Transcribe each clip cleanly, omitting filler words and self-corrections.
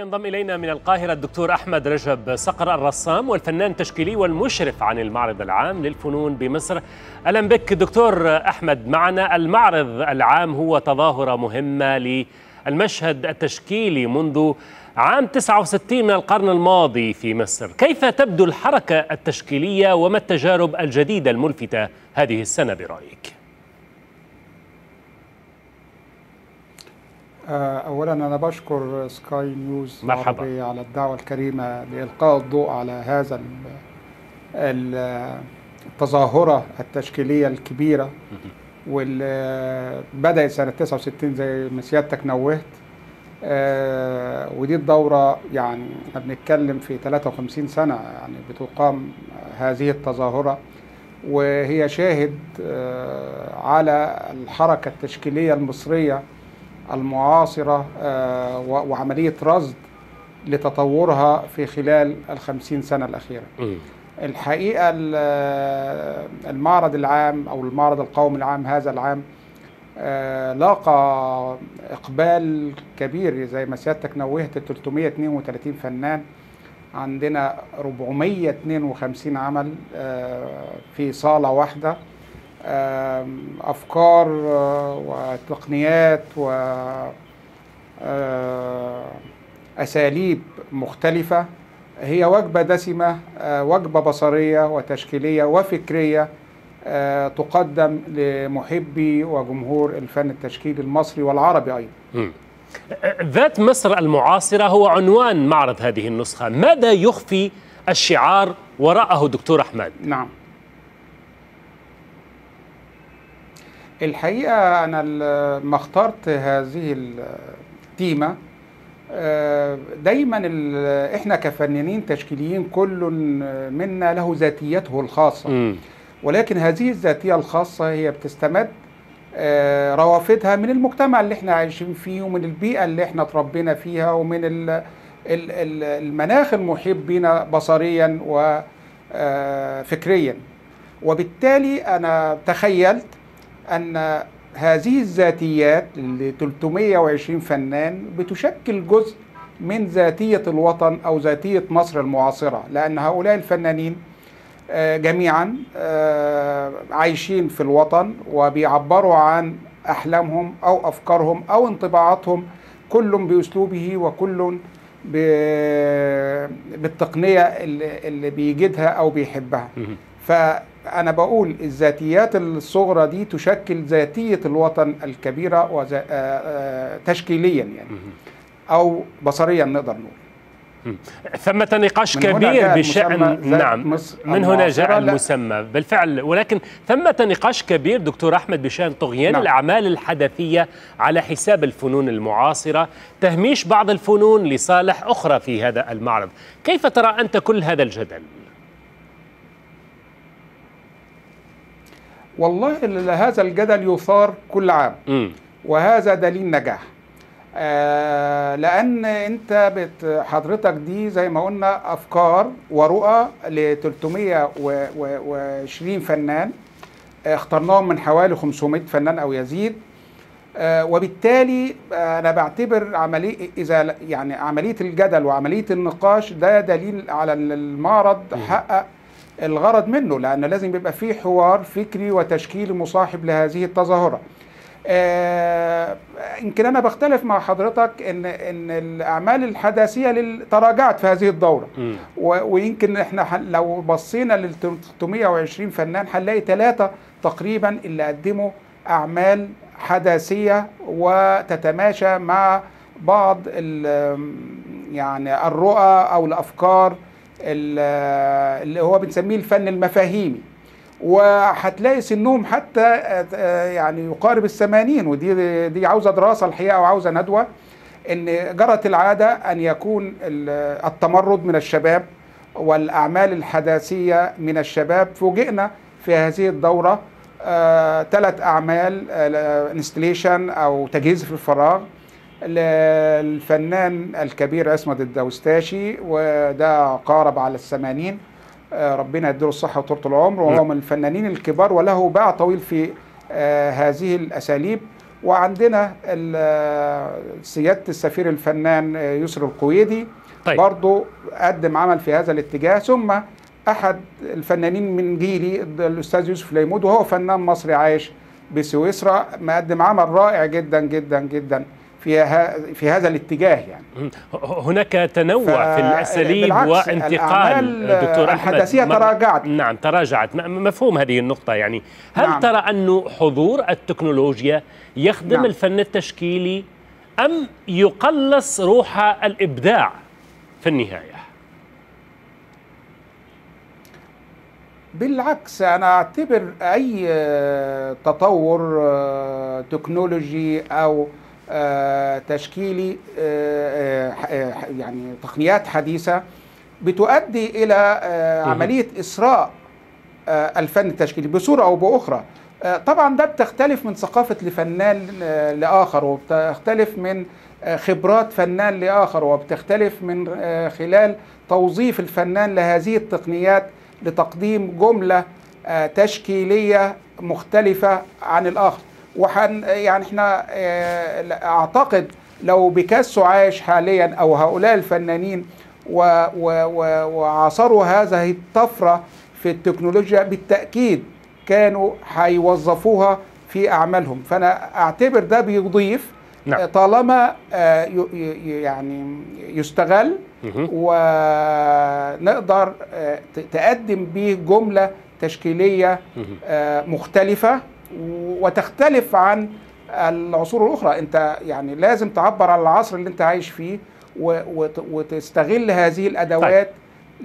وينضم إلينا من القاهرة الدكتور أحمد رجب صقر، الرسام والفنان التشكيلي والمشرف عن المعرض العام للفنون بمصر. أهلا بك دكتور أحمد معنا. المعرض العام هو تظاهرة مهمة للمشهد التشكيلي منذ عام 69 من القرن الماضي في مصر. كيف تبدو الحركة التشكيلية وما التجارب الجديدة الملفتة هذه السنة برأيك؟ أولا أنا بشكر سكاي نيوز العربية على الدعوة الكريمة لإلقاء الضوء على هذا التظاهرة التشكيلية الكبيرة واللي بدأت سنة 69 زي ما سيادتك نوهت، ودي الدورة يعني احنا بنتكلم في 53 سنة يعني بتقام هذه التظاهرة، وهي شاهد على الحركة التشكيلية المصرية المعاصرة وعملية رصد لتطورها في خلال ال50 سنة الأخيرة. الحقيقة المعرض العام أو المعرض القومي العام هذا العام لاقى إقبال كبير زي ما سيادتك نوهت، 332 فنان، عندنا 452 عمل في صالة واحدة، أفكار وتقنيات وأساليب مختلفة. هي وجبة دسمة، وجبة بصرية وتشكيلية وفكرية تقدم لمحبي وجمهور الفن التشكيلي المصري والعربي أيضا. ذات مصر المعاصرة هو عنوان معرض هذه النسخة. ماذا يخفي الشعار وراءه دكتور أحمد؟ نعم، الحقيقة أنا لما اخترت هذه التيمة دايما إحنا كفنانين تشكيليين كل منا له ذاتيته الخاصة، ولكن هذه الذاتية الخاصة هي بتستمد روافدها من المجتمع اللي إحنا عايشين فيه ومن البيئة اللي إحنا تربينا فيها ومن المناخ المحيط بينا بصريا وفكريا. وبالتالي أنا تخيلت أن هذه الذاتيات ل 320 فنان بتشكل جزء من ذاتية الوطن أو ذاتية مصر المعاصرة، لأن هؤلاء الفنانين جميعا عايشين في الوطن وبيعبروا عن أحلامهم أو أفكارهم أو انطباعاتهم، كل بأسلوبه وكل بالتقنية اللي بيجدها أو بيحبها. فأنا بقول الذاتيات الصغرى دي تشكل ذاتية الوطن الكبيرة تشكيليا يعني أو بصريا نقدر نقول. ثمة نقاش كبير بشأن نعم من هنا جاء المسمى بالفعل، ولكن ثمة نقاش كبير دكتور أحمد بشأن طغيان الأعمال الحدثية على حساب الفنون المعاصرة، تهميش بعض الفنون لصالح أخرى في هذا المعرض. كيف ترى أنت كل هذا الجدل؟ والله هذا الجدل يثار كل عام وهذا دليل نجاح، لأن أنت حضرتك دي زي ما قلنا أفكار ورؤى ل 320 فنان، اخترناهم من حوالي 500 فنان أو يزيد، وبالتالي أنا بعتبر عملية إذا يعني عملية الجدل وعملية النقاش ده دليل على المعرض حقق الغرض منه، لأن لازم يبقى فيه حوار فكري وتشكيلي مصاحب لهذه التظاهرة. يمكن أنا بختلف مع حضرتك إن الأعمال الحداثية تراجعت في هذه الدورة، ويمكن إحنا لو بصينا لل 320 فنان هنلاقي 3 تقريبا اللي قدموا أعمال حداثية وتتماشى مع بعض يعني الرؤى أو الأفكار اللي هو بنسميه الفن المفاهيمي، وهتلاقي سنهم حتى يعني يقارب ال80، ودي عاوزه دراسه الحقيقه وعاوزه ندوه. ان جرت العاده ان يكون التمرد من الشباب والاعمال الحداثيه من الشباب. فوجئنا في هذه الدوره 3 اعمال انستليشن او تجهيز في الفراغ للفنان الكبير عصمت الدوستاشي، وده قارب على ال80، ربنا يديله الصحة وطولة العمر، وهو من الفنانين الكبار وله باع طويل في هذه الأساليب. وعندنا سيادة السفير الفنان يسر القويدي طيب. برضو قدم عمل في هذا الاتجاه، ثم أحد الفنانين من جيلي الأستاذ يوسف ليمود وهو فنان مصري عايش بسويسرا، مقدم عمل رائع جدا جدا جدا في هذا الاتجاه. يعني هناك تنوع في الأساليب وانتقال دكتور أحمد. الحداثية تراجعت. نعم تراجعت، مفهوم هذه النقطة. يعني هل نعم. ترى أنه حضور التكنولوجيا يخدم نعم. الفن التشكيلي أم يقلص روح الإبداع في النهاية؟ بالعكس، أنا أعتبر أي تطور تكنولوجي أو تشكيلي يعني تقنيات حديثة بتؤدي إلى عملية إسراء الفن التشكيلي بصورة أو بأخرى. طبعا ده بتختلف من ثقافة لفنان لآخر، وبتختلف من خبرات فنان لآخر، وبتختلف من خلال توظيف الفنان لهذه التقنيات لتقديم جملة تشكيلية مختلفة عن الآخر. يعني احنا اعتقد لو بيكاسو عايش حاليا او هؤلاء الفنانين وعاصروا هذه الطفرة في التكنولوجيا بالتأكيد كانوا هيوظفوها في اعمالهم، فانا اعتبر ده بيضيف نعم. طالما يعني يستغل ونقدر تقدم به جملة تشكيلية مختلفة وتختلف عن العصور الأخرى. أنت يعني لازم تعبر عن العصر اللي أنت عايش فيه وتستغل هذه الأدوات طيب.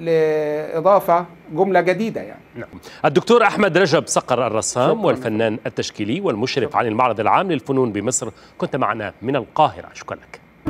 لإضافة جملة جديدة يعني. نعم. الدكتور أحمد رجب صقر الرسام والفنان التشكيلي والمشرف عن المعرض العام للفنون بمصر، كنت معنا من القاهرة، شكرا لك.